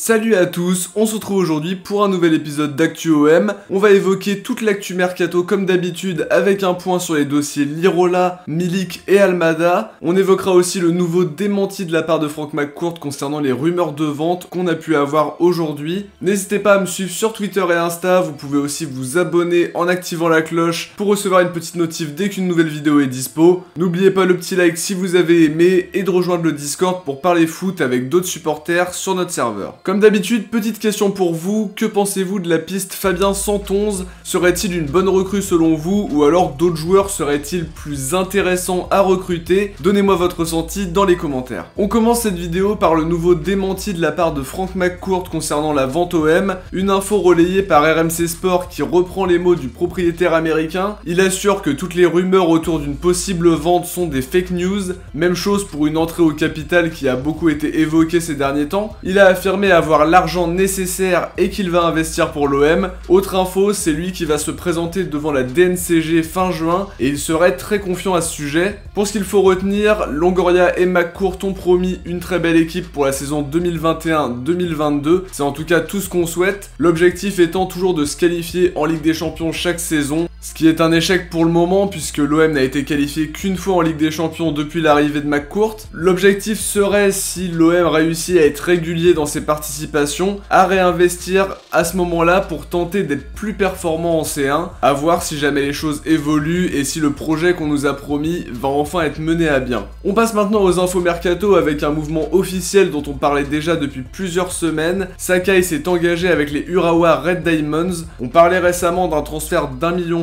Salut à tous, on se retrouve aujourd'hui pour un nouvel épisode d'Actu OM. On va évoquer toute l'actu Mercato comme d'habitude avec un point sur les dossiers Lirola, Milik et Almada. On évoquera aussi le nouveau démenti de la part de Frank McCourt concernant les rumeurs de vente qu'on a pu avoir aujourd'hui. N'hésitez pas à me suivre sur Twitter et Insta, vous pouvez aussi vous abonner en activant la cloche pour recevoir une petite notif dès qu'une nouvelle vidéo est dispo. N'oubliez pas le petit like si vous avez aimé et de rejoindre le Discord pour parler foot avec d'autres supporters sur notre serveur. Comme d'habitude, petite question pour vous, que pensez-vous de la piste Fabien Centonze? Serait-il une bonne recrue selon vous, ou alors d'autres joueurs seraient-ils plus intéressants à recruter? Donnez-moi votre ressenti dans les commentaires. On commence cette vidéo par le nouveau démenti de la part de Frank McCourt concernant la vente OM, une info relayée par RMC Sport qui reprend les mots du propriétaire américain. Il assure que toutes les rumeurs autour d'une possible vente sont des fake news, même chose pour une entrée au capital qui a beaucoup été évoquée ces derniers temps. Il a affirmé avoir l'argent nécessaire et qu'il va investir pour l'OM. Autre info, c'est lui qui va se présenter devant la DNCG fin juin et il serait très confiant à ce sujet. Pour ce qu'il faut retenir, Longoria et McCourt ont promis une très belle équipe pour la saison 2021-2022. C'est en tout cas tout ce qu'on souhaite. L'objectif étant toujours de se qualifier en Ligue des Champions chaque saison. Ce qui est un échec pour le moment puisque l'OM n'a été qualifié qu'une fois en Ligue des Champions depuis l'arrivée de McCourt. L'objectif serait, si l'OM réussit à être régulier dans ses participations, à réinvestir à ce moment-là pour tenter d'être plus performant en C1, à voir si jamais les choses évoluent et si le projet qu'on nous a promis va enfin être mené à bien. On passe maintenant aux infos mercato avec un mouvement officiel dont on parlait déjà depuis plusieurs semaines. Sakai s'est engagé avec les Urawa Red Diamonds. On parlait récemment d'un transfert d'1,5 million.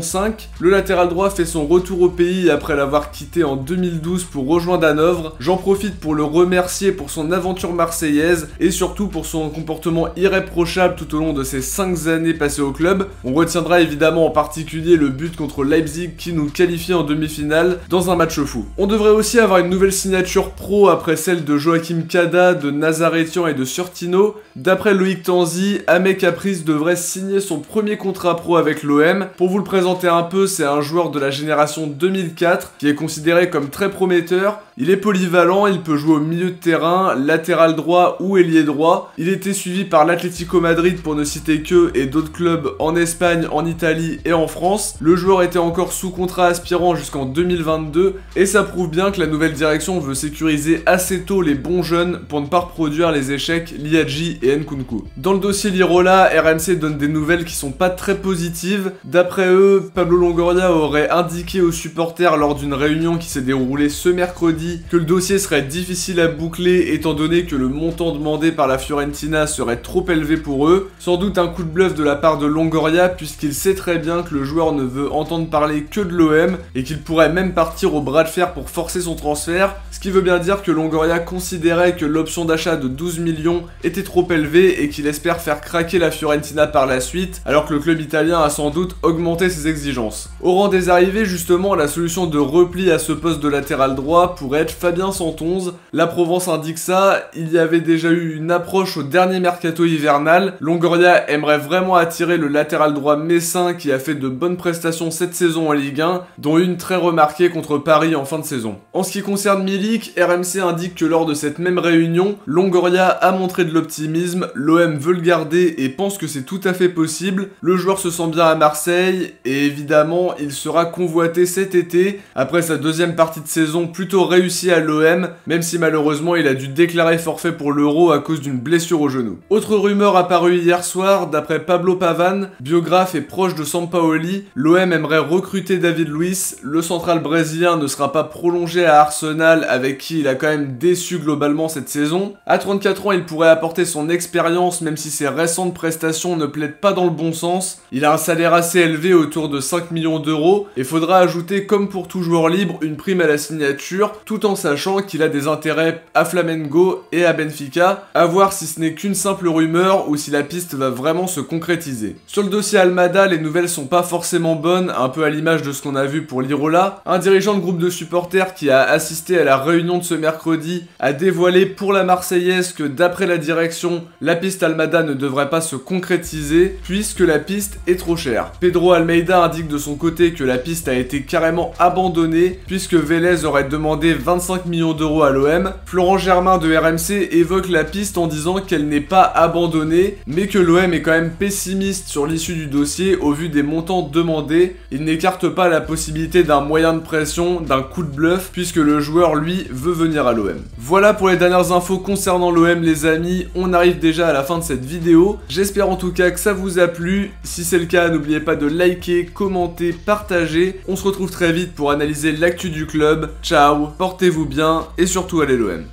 Le latéral droit fait son retour au pays après l'avoir quitté en 2012 pour rejoindre Hanovre. J'en profite pour le remercier pour son aventure marseillaise et surtout pour son comportement irréprochable tout au long de ses 5 années passées au club. On retiendra évidemment en particulier le but contre Leipzig qui nous qualifie en demi-finale dans un match fou. On devrait aussi avoir une nouvelle signature pro après celle de Joachim Kada, de Nazaretian et de Surtino. D'après Loïc Tanzi, Amay Caprice devrait signer son premier contrat pro avec l'OM. Pour vous le présenter un peu, c'est un joueur de la génération 2004 qui est considéré comme très prometteur. Il est polyvalent, il peut jouer au milieu de terrain, latéral droit ou ailier droit. Il était suivi par l'Atlético Madrid pour ne citer que, et d'autres clubs en Espagne, en Italie et en France. Le joueur était encore sous contrat aspirant jusqu'en 2022 et ça prouve bien que la nouvelle direction veut sécuriser assez tôt les bons jeunes pour ne pas reproduire les échecs Liadji et Nkunku. Dans le dossier Lirola, RMC donne des nouvelles qui sont pas très positives. D'après eux, Pablo Longoria aurait indiqué aux supporters lors d'une réunion qui s'est déroulée ce mercredi que le dossier serait difficile à boucler étant donné que le montant demandé par la Fiorentina serait trop élevé pour eux. Sans doute un coup de bluff de la part de Longoria puisqu'il sait très bien que le joueur ne veut entendre parler que de l'OM et qu'il pourrait même partir au bras de fer pour forcer son transfert, ce qui veut bien dire que Longoria considérait que l'option d'achat de 12 millions était trop élevée et qu'il espère faire craquer la Fiorentina par la suite, alors que le club italien a sans doute augmenté ses exigences. Au rang des arrivées, justement, la solution de repli à ce poste de latéral droit pourrait être Fabien Centonze. La Provence indique ça, il y avait déjà eu une approche au dernier mercato hivernal. Longoria aimerait vraiment attirer le latéral droit Messin qui a fait de bonnes prestations cette saison en Ligue 1, dont une très remarquée contre Paris en fin de saison. En ce qui concerne Milik, RMC indique que lors de cette même réunion, Longoria a montré de l'optimisme, l'OM veut le garder et pense que c'est tout à fait possible. Le joueur se sent bien à Marseille et évidemment, il sera convoité cet été après sa deuxième partie de saison plutôt réussie à l'OM, même si malheureusement il a dû déclarer forfait pour l'Euro à cause d'une blessure au genou. Autre rumeur apparue hier soir, d'après Pablo Pavan, biographe et proche de Sampaoli, l'OM aimerait recruter David Luiz. Le central brésilien ne sera pas prolongé à Arsenal avec qui il a quand même déçu globalement cette saison. À 34 ans, il pourrait apporter son expérience même si ses récentes prestations ne plaident pas dans le bon sens. Il a un salaire assez élevé autour de 5 millions d'euros et faudra ajouter comme pour tout joueur libre une prime à la signature tout en sachant qu'il a des intérêts à Flamengo et à Benfica, à voir si ce n'est qu'une simple rumeur ou si la piste va vraiment se concrétiser. Sur le dossier Almada, les nouvelles sont pas forcément bonnes, un peu à l'image de ce qu'on a vu pour Lirola. Un dirigeant de groupe de supporters qui a assisté à la réunion de ce mercredi a dévoilé pour la Marseillaise que d'après la direction, la piste Almada ne devrait pas se concrétiser puisque la piste est trop chère. Pedro Almeida indique de son côté que la piste a été carrément abandonnée puisque Vélez aurait demandé 25 millions d'euros à l'OM. Florent Germain de RMC évoque la piste en disant qu'elle n'est pas abandonnée mais que l'OM est quand même pessimiste sur l'issue du dossier au vu des montants demandés. Il n'écarte pas la possibilité d'un moyen de pression, d'un coup de bluff puisque le joueur lui veut venir à l'OM. Voilà pour les dernières infos concernant l'OM les amis, on arrive déjà à la fin de cette vidéo. J'espère en tout cas que ça vous a plu. Si c'est le cas, n'oubliez pas de liker, commenter, partager. On se retrouve très vite pour analyser l'actu du club. Ciao, portez-vous bien et surtout allez l'OM.